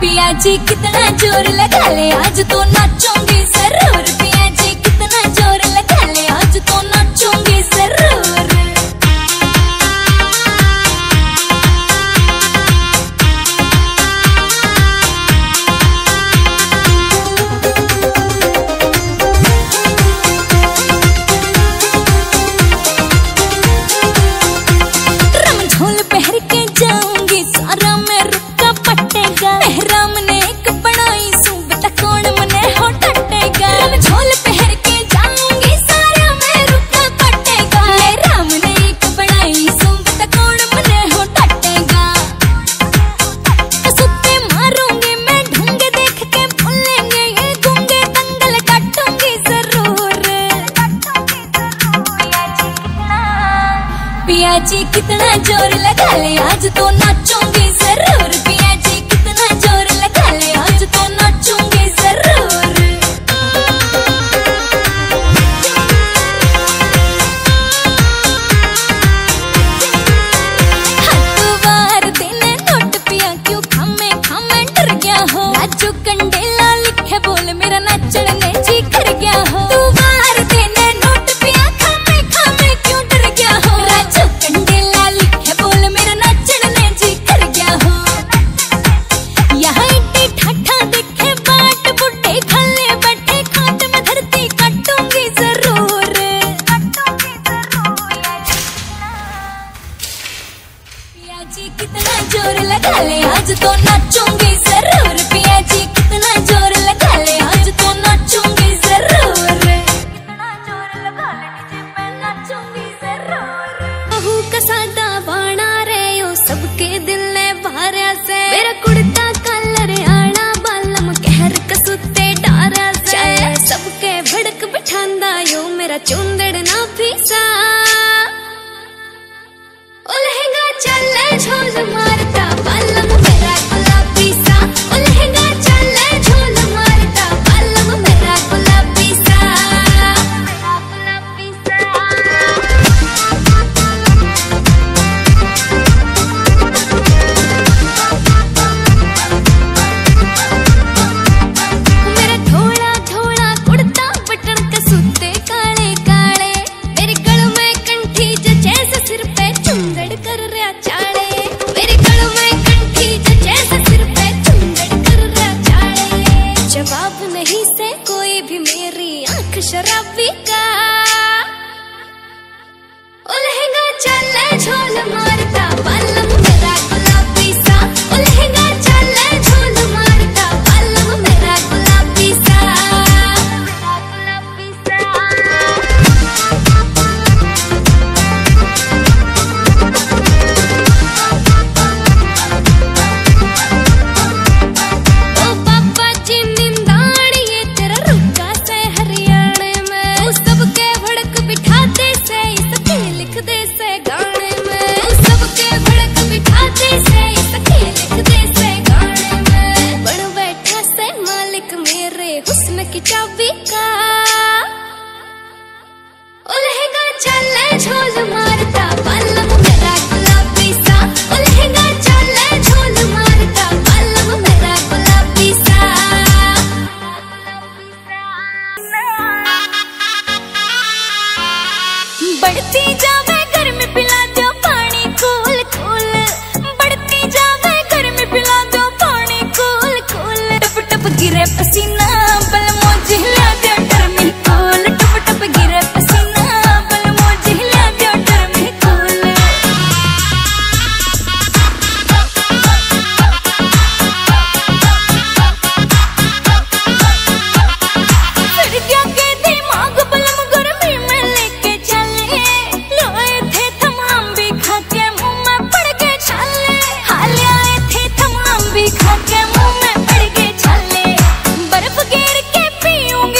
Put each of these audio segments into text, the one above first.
पिया जी कितना जोर लगा ले आज तो नाचूंगी जरूर। पिया जी कितना जोर लगा ले आज तो नाचूंगी जरूर। पिया जी कितना जोर लगा ले आज तो नाचूंगी जरूर। पिया जी कितना जोर लगा ले आज तो नाचूंगी जरूर। हर बार देने नोट पिया क्यों खामे डर गया हो। नाचू कंडेला लिखे बोल मेरा नाचड़ में जी कर गया हो। तू बार देने नोट पिया खामे क्यों डर गया हो। कितना जोर लगा ले आज तो नाचूंगी जरूर। पिया जी कितना जोर लगा ले आज तो नाचूंगी जरूर। कितना जोर लगा ले डीजे पे नाचूंगी जरूर। बहू का सादा बाणा रे ओ सबके दिल ने भरा से। मेरा कुर्ता कलर आना बालम कहर कसुते डारा से। सबके भड़क बिठांदा यो मेरा चुंदड़ ना फीसा। झोल मारता बालम मेरा गुलाबी सा। उलहंगा चल झोल मारता बालम मेरा गुलाबी सा। मेरा गुलाबी सा। मेरा थोड़ा थोड़ा कुर्ता बटन कसुते काले काले। मेरे गल में कंठी जैसे सिर पे चुंदड़ कर रहा चाल। जवाब नहीं से कोई भी मेरी आंख शराबी का। उलहंगा चल झोल मारता बालम मेरा गुलाबी सा। उलहंगा चल झोल मारता बालम मेरा गुलाबी सा। मेरा गुलाबी सा। ओ पापा जी पीऊंगी।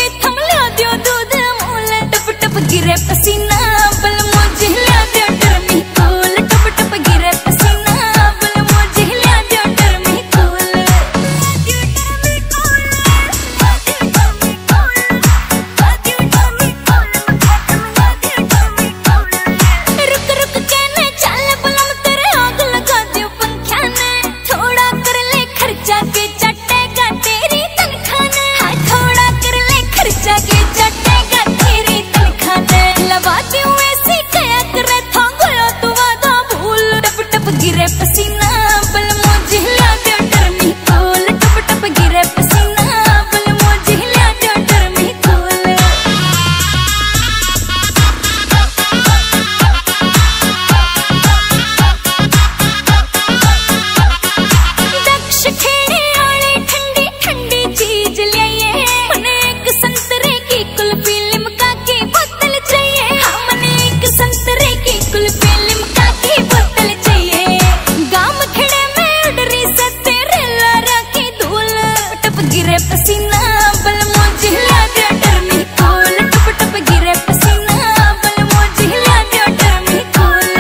गिरे पसीना बल मुझे हिला दिया डर में कोल, टप टप गिरे पसीना बल मुझे हिला दिया डर में कोल,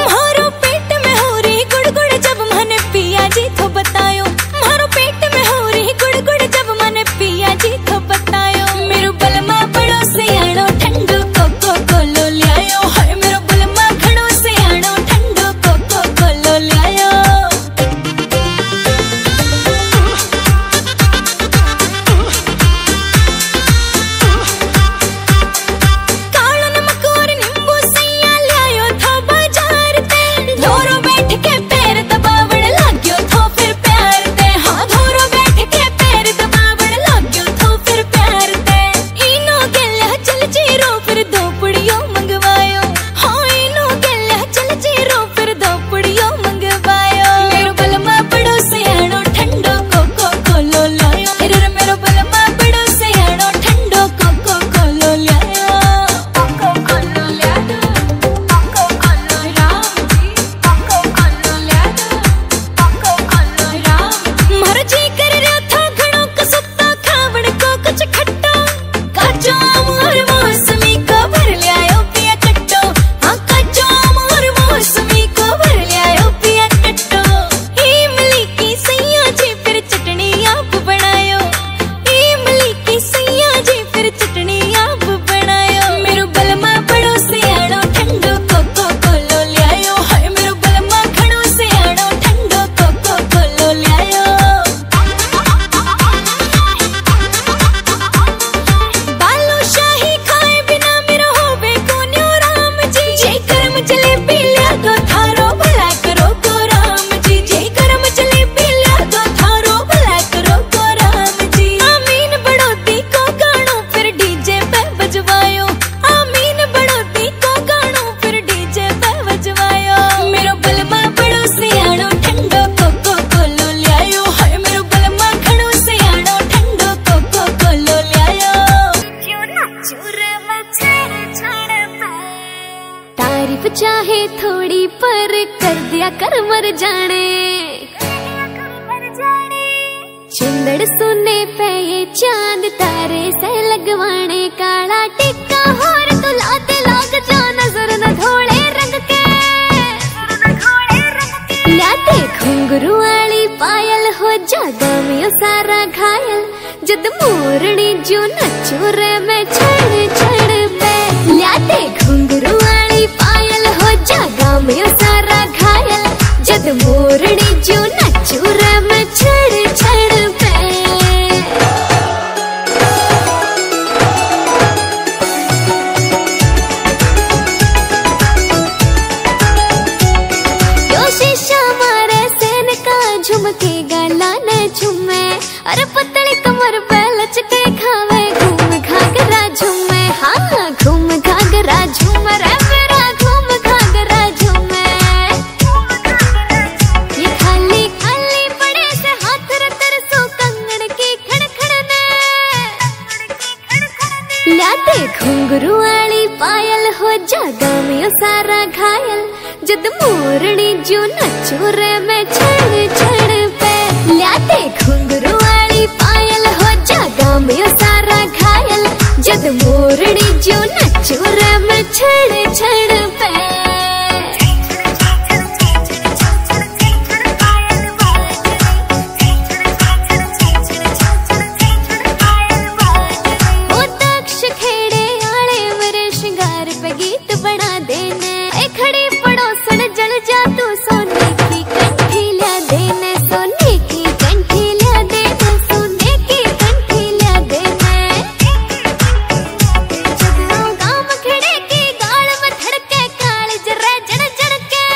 मारो पेट में हो रही गुड़ गुड़ जब मने पिया जी तो बतायो, मारो पेट में हो रही गुड़ गुड़ जब मने पिया जी तो बतायो, मेरो बलमा बड़ो से आनो ठंडो कोको कोलो ल्यायो, हाय मेरो बलमा घड़ो से आनो ठंडो कोको कोलो ल्यायो। कालो नमक और नींबू सैया ल्यायो था बाजार ते, धोरो बैठ के पैर दबावण लाग्यो थो फिर प्यार ते, हाँ धोरो बैठ के पैर दबावण लाग्यो थो फिर प्यार ते, इनो गेला चल जीरो फिर धोपड़ियो मंगवायो, हाँ इनो गेला चल जीरो फिर धोपड़ियो मंगवायो, मेरो बलमा बड़ो सियाणो ठंडो कोको कोलो लायो, हिरर मेरो बलमा बड़ो सियाणो ठंडो कोको कोलो लायो, कोको कोलो लायो, कोको कोलो रामजी, कोको कोलो लायो, कोको कोलो रामजी, मारो जी कर रयो था घणो कसुत्ता खावण को कुछ खट्टा, काचो आम और मौसमी को भर ल्यायो पिया कट्टो, हाँ काचो आम और मौसमी को भर ल्यायो पिया कट्टो, इमली की सैया जी फिर चटनी आप बनायो, इमली की सैया जी फिर चटनी आप बनायो, मेरो बलमा बड़ो सियाणो ठंडो कोको कोलो ल्यायो, हाय मेरो बलमा घणो सियाणो ठंडो कोको कोलो ल्यायो, बालो शाही खाए बिना मेरो होवे कोन्यो राम जी, जे कर्म जलेबी ल्या दो थारो भला करो को राम जी, जे कर्म जलेबी ल्या दो थारो भला करो को राम जी, आमीन बड़ौती को गाणो फिर डीजे पे बजवायो, आमीन बड़ौती को गाणो फिर डीजे पे बजवायो, मेरो बलमा बड़ो सियाणो ठंडो कोको कोलो ल्यायो, हाय मेरो बलमा घणो सियाणो ठंडो कोको कोलो ल्यायो। तारीफ चाहे थोड़ी पर कर दिया कर मर जाने, चुंदड़ सुने पे ये चांद तारे से लगवाने, काला टिक्का हार दुला ते लाग जा नजर न धोले रंग के, लाते घुंघरू वाली पायल हो जा दामियों सारा घायल, जद मोरनी जो नचू रे मैं छड़ छड़ पे, लाते घुंघरू वाली पायल हो जा दामियों सारा घायल, जद मोरनी जो नचू रे मैं छड़ छड़ पे। यो शीशा मारे सेन का झुमके गाला न झुमे, अरे पतली कमर पे लचके खावे घूम घाघरा झुमे, हाँ घूम घाघरा झूम रे मेरा घूम घाघरा झूमे, ये खाली खाली पड़े से हाथ रतर सो कंगन की खड़खड़ने, लाते घुंघरू वाली पायल हो जा दामियों सारा घायल, जद मोरनी जो नचू रे मैं छड़ छड़ पे, लाते घुंघरू वाली पायल हो जा दामियों सारा घायल, जद मोरनी जो नचू रे मैं छड़ छड़ पे। ओ दक्ष खेड़े आले मेरे श्रृंगार पे गीत बना देने, ए खड़े पड़ोसन जल जा तू सोने की कंठी ल्या देने, सोने की कंठी ल्या देने, सोने की कंठी ल्या देने, जदों गाम खड़े की गाल में धड़के कालज रे जड़ जड़ के,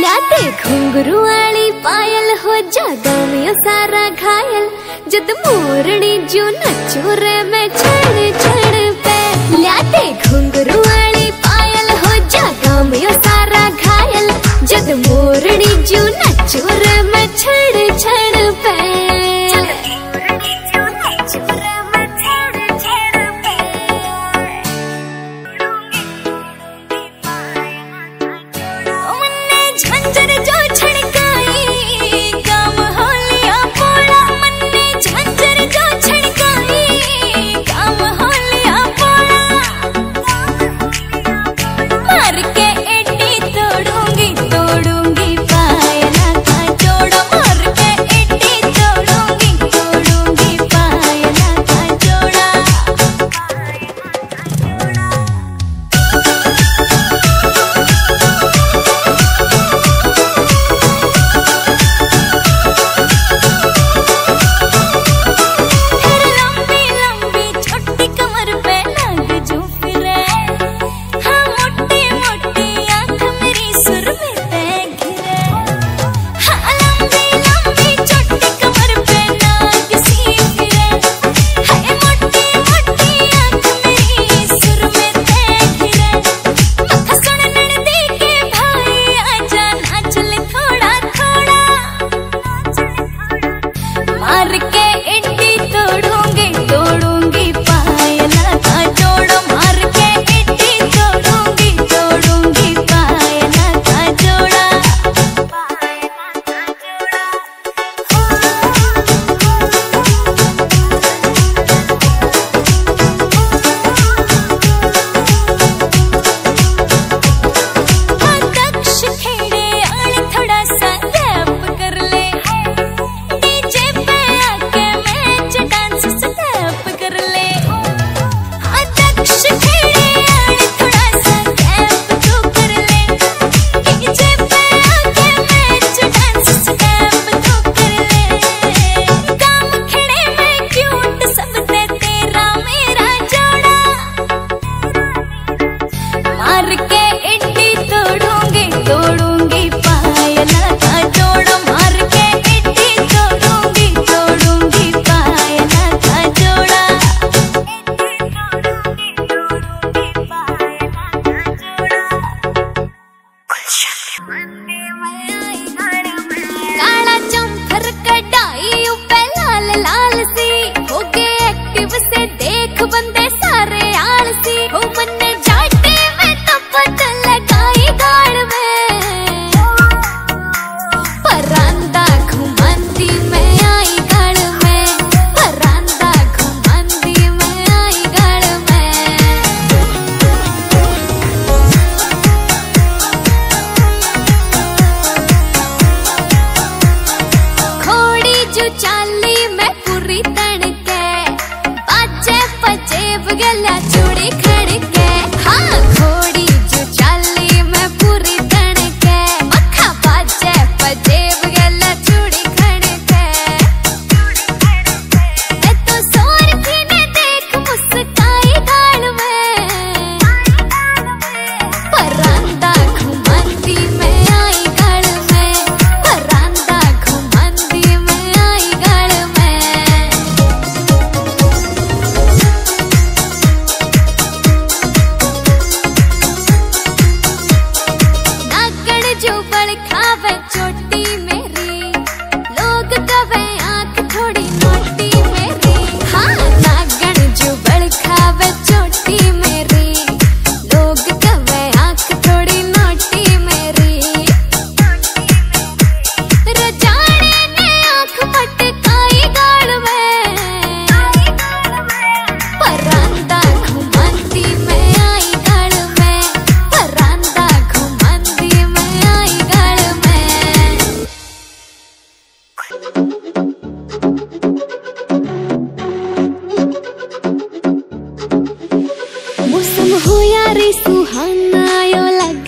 लाते घुंघरू वाली पायल हो जा दामियों सारा घायल, जद मोरनी जो नचू रे मैं छड़ छड़ पे, लाते घुंघरू वाली पायल हो जा दामियों सारा घायल, जद मोरनी जो नचू रे मैं छड़ छड़ पे।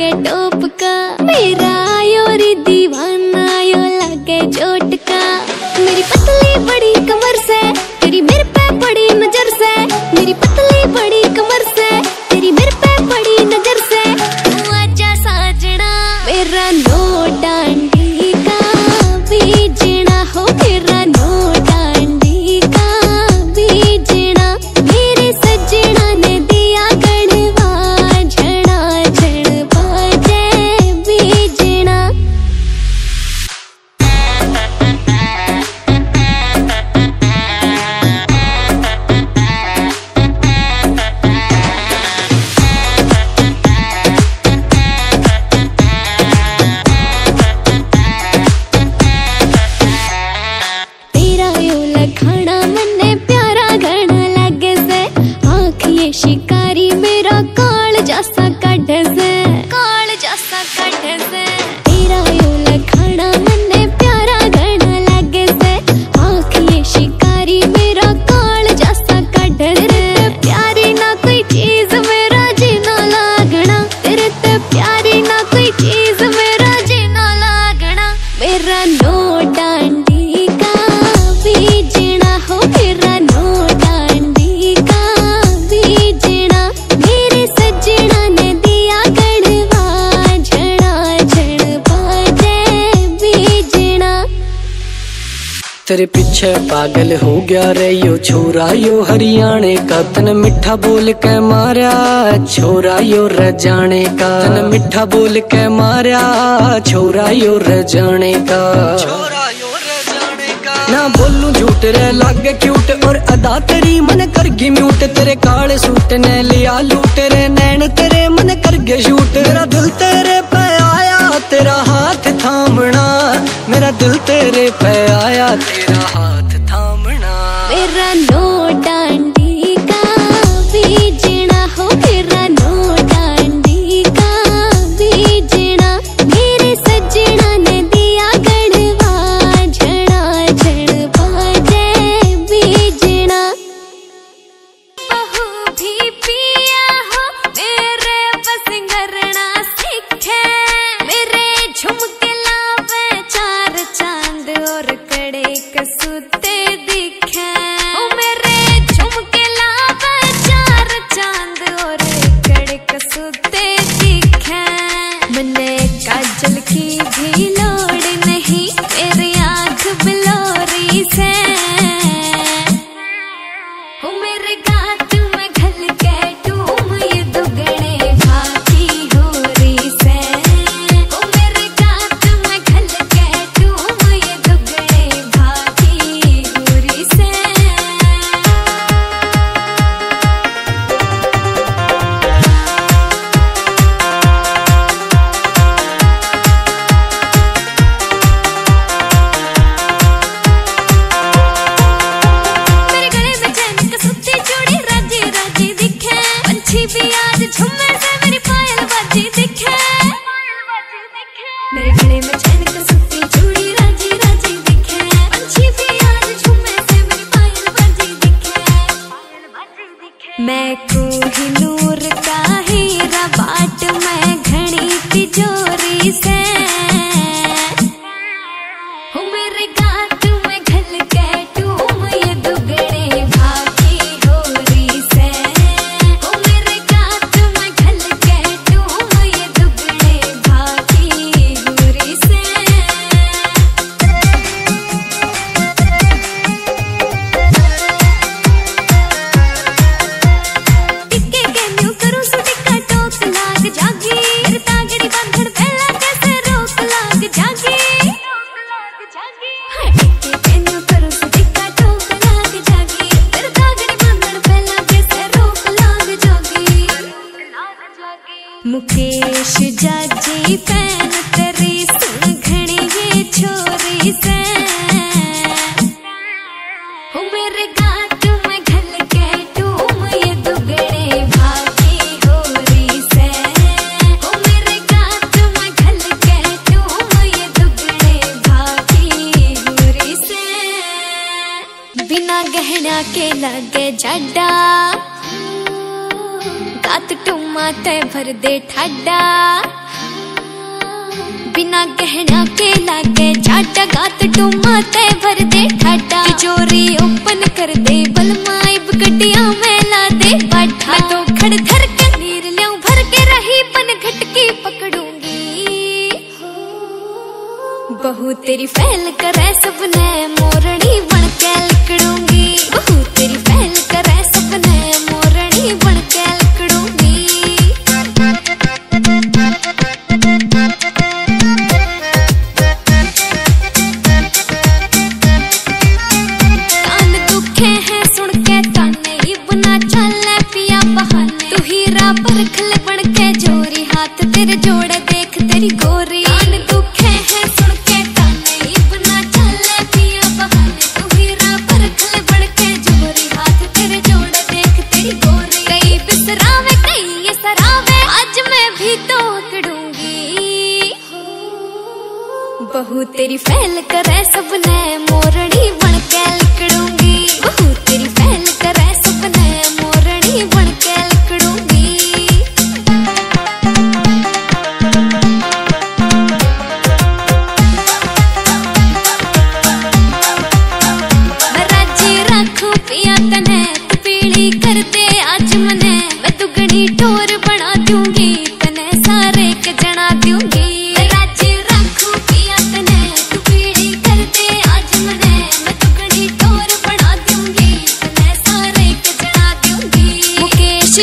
लगे टोप का, मेरा योरी दीवाना यो लगे चोट का। मेरी पतली बड़ी कमर से तेरी मेरे पे पड़ी नजर से, मेरी पतली बड़ी कमर से तेरी मेरे पे पड़ी नजर से। तू आजा साजना मेरा नो डांडी का बीजना हो, मेरा नो डांडी का बीजना। मेरे सजना ने दिया गणवा झड़ा झड़वा जय बीजना। तेरा यो लखाना मन्ने प्यारा घना लगे से, आँख ये शिकारी मेरा काल जैसा कटे से, काल जैसा कटे से। तेरा यो लखाना मन्ने प्यारा घना लगे से, आँख ये शिकारी मेरा काल जैसा कटे से। तेरे ते प्यारी ना कोई चीज मेरा जीना लागना, तेरे ते प्यारी ना कोई चीज मेरा जीना लागना। मेरा नो डांडी तेरे पीछे पागल हो गया रे यो छोरा यो हरियाणे का। तन मिठा बोल के मारा छोरा यो रजाने का, तन मिठा बोल के मारा छोरा यो रजाने का, छोरा यो रजाने का। ना बोलूं झूठ रे लागे क्यूट और अदा तेरी मन करगी म्यूट। तेरे काले सूट ने लिया लूट रे नैन तेरे मन करगे शूट। मेरा दिल तेरे पे आया तेरा हाथ थामना, मेरा दिल तेरे पे आया तेरा हाथ थामना। मेरा नो डांडी का बीजना हो, मेरा नो डांडी का बीजना। मेरे सजना ने दिया गणवा झड़ा झड़वा जय बीजना। बहू भी पिया हो मेरे बस करना सीखे, मेरे झुमके सुते दिखे। ओ मेरे झुमके लावा चार चांद और कड़े कसुते दिखे। मने काजल की भी लोड़ नहीं मेरी आँख बिलोरी से। ओ मेरे गात में घल के तुम ये दुगने भागी गोरी से। ओ मेरे गात में घल के तुम ये दुगने मैं कोई नूर का हीरा बाट मैं घड़ी तिजोरी से। मेरे गात में घल के तुम ये दुगने भागी गोरी से। मेरे गात में घल के तुम ये दुगने भागी गोरी से। मुकेश जाजी फैन तेरी सुनघड़ी ये छोरी से। मेरे गात में घल के तुम ये दुगने भागी गोरी से। मेरे गात में घल के तुम ये दुगने भागी गोरी से। बिना गहना के लगे जड्डा गात टुमा ते भर दे ठड्डा। गहना गहना के लागे झाटा गात डूमा ते भर दे ठाटा तिजोरी ओपन कर दे बलमाई बगटिया में ला दे बाठा तो खड़ धर के नीर ल्याऊं भर के रही बन घटकी पकड़ूंगी बहू तेरी फैल करे सबने मोरनी बन के लकड़ूंगी बहू तेरी फैल करे सबने मोरनी बन के बहू तेरी फैल करे सबने मोरनी बन के लकड़ूंगी बहू तेरी फैल करे सबने मोरनी बन के लकड़ूंगी राजी राखू पिया तने तू पीली करते आज मने मैं दुगनी डोर बना दूंगी तने सारे के जना दूंगी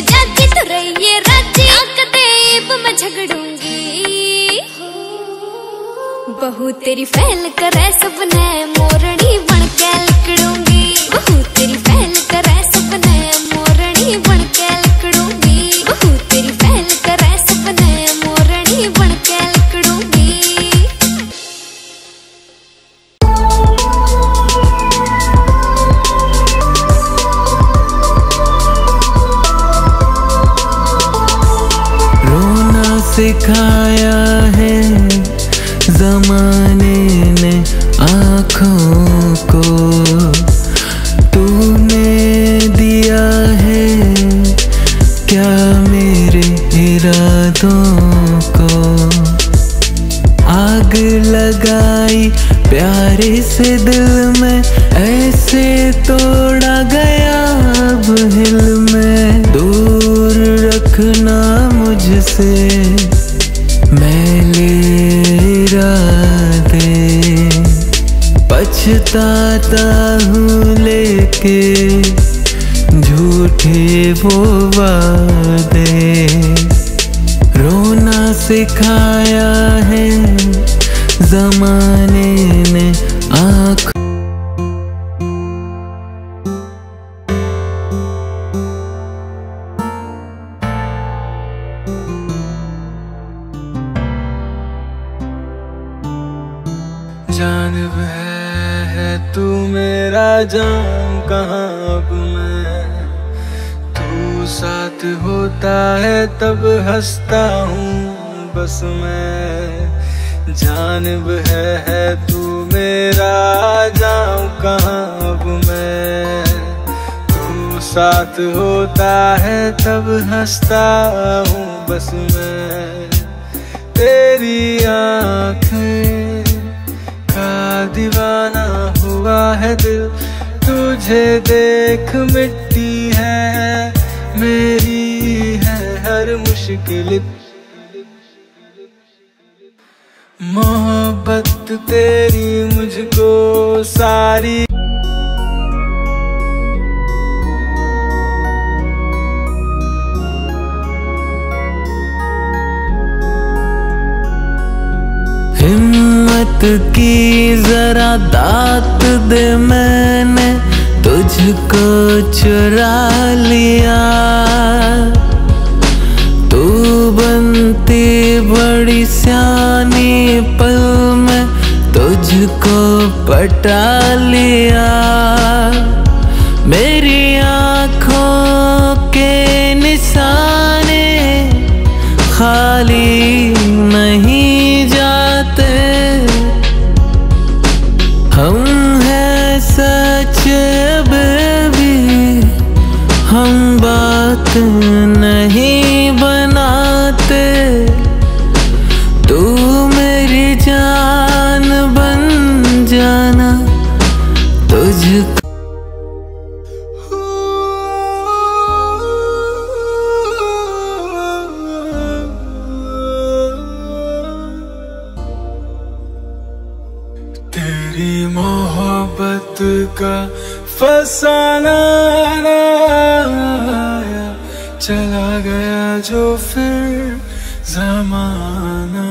जाके तो रही ये राजी आकदेब मैं झगड़ूंगी बहू तेरी फैल करे सबने मोरनी बन के लकड़ूंगी बहू तेरी फैल करे सबने मोरनी बन के लकड़ूंगी बहू तेरी फैल करे सबने मोरनी बन के लकड़ूंगी। सिखाया है जमाने ने आँखों को तूने दिया है क्या मेरे इरादों को आग लगाई प्यारे से दिल में ऐसे तोड़ा गया अब हिल में दूर रखना मुझसे मैले इरादे पछताता हूँ लेके झूठे वो वादे रोना सिखाया है जमाने ने आँख जान है तू मेरा जान कहाँ अब मैं तू साथ होता है तब हंसता हूँ बस मैं जानब है तू मेरा जान कहाँ अब मैं तू साथ होता है तब हंसता हूँ बस मैं तेरी आँखें दीवाना हुआ है दिल तुझे देख मिटती है मेरी है हर मुश्किल मोहब्बत तेरी मुझको सारी की जरा दात दे मैंने तुझको चुरा लिया तू बनती बड़ी सियानी पल में तुझको पटा लिया मेरी आँखों के निशाने खाली नहीं जाते हम हैं सच बेबी हम बात नहीं बनाते तू मेरी मोहब्बत का फसाना आया, चला गया जो फिर जमाना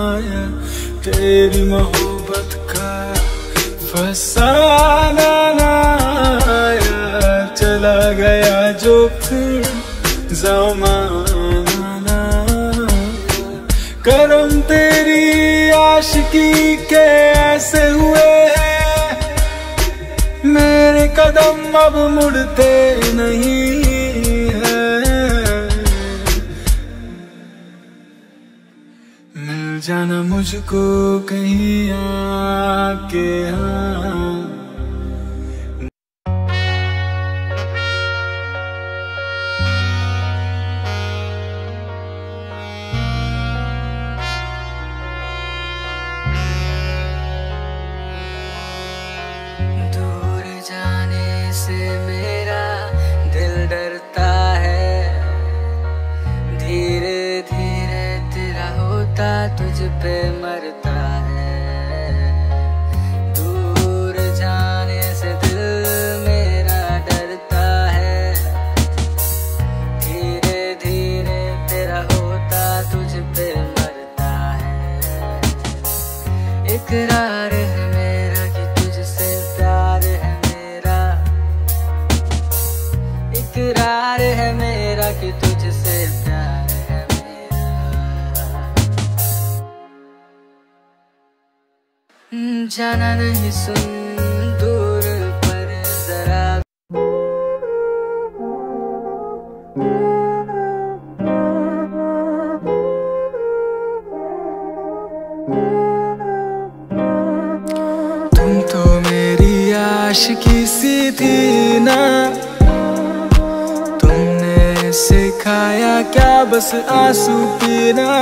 आया। तेरी मोहब्बत का फसाना आया, चला गया जो फिर जमाना। करम तेरी आशिकी के ऐसे हुए हैं, मेरे कदम अब मुड़ते नहीं हैं। मिल जाना मुझको कहीं आके, हाँ। तुझ पे मरता है, दूर जाने से दिल मेरा डरता है। धीरे धीरे तेरा होता तुझ पे मरता है। इकरार है मेरा कि तुझसे प्यार है मेरा, इकरार है मेरा कि तुझसे प्यार। जाना नहीं सुन दूर पर जरा, तुम तो मेरी आशिकी सी थी ना, तुमने सिखाया क्या बस आंसू पीना।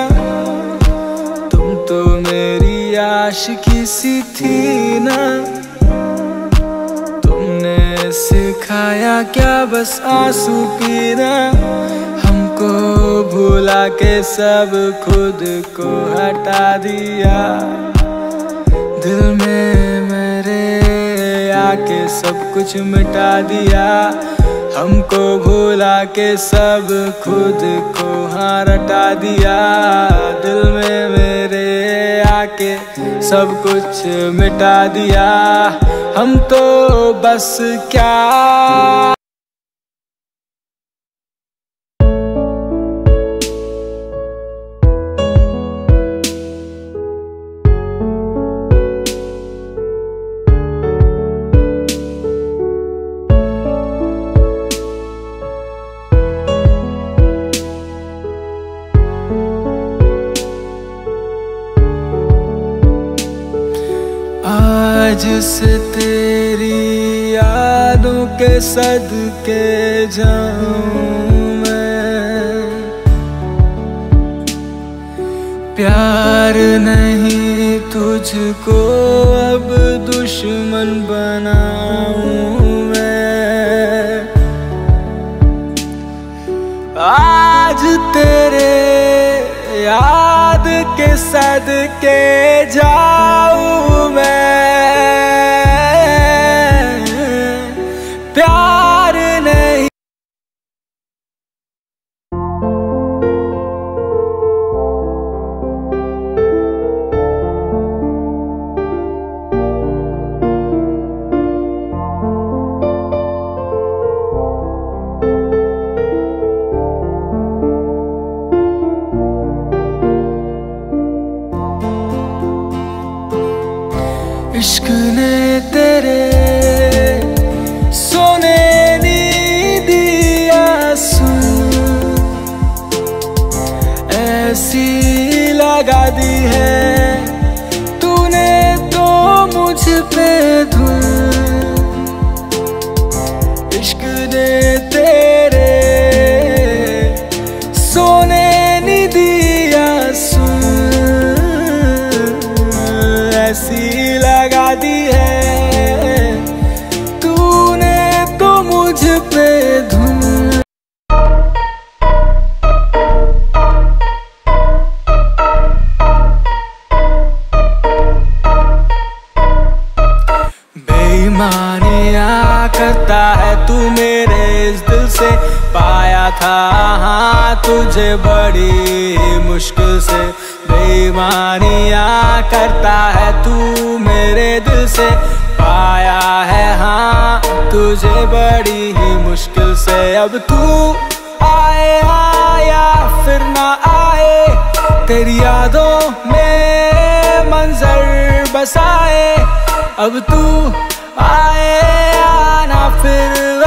तुम तो मेरी आशिकी सी थी ना, तुमने सिखाया क्या बस आंसू पीना। हमको भुला के सब खुद को हटा दिया, दिल में मेरे आके सब कुछ मिटा दिया। हमको भुला के सब खुद को हार हटा दिया, दिल में मेरे आके सब कुछ मिटा दिया। हम तो बस क्या जिससे तेरी यादों के सदके जाऊं मैं। प्यार नहीं तुझको अब दुश्मन बनाऊं मैं। आज तेरे याद के सदके जाऊं मैं। इश्क ने तेरे सोने नहीं दिया सुन, ऐसी लगा दी है तूने तो मुझ पे धुन। इश्क ने तेरे सोने नहीं दिया सुन, ऐसी लगा दी है तूने तो मुझ पे धुन। तुझे बड़ी मुश्किल से, बेईमानियाँ करता है तू मेरे दिल से, पाया है हाँ तुझे बड़ी ही मुश्किल से। अब तू आए आया फिर ना आए, तेरी यादों में मंजर बसाए। अब तू आए आना फिर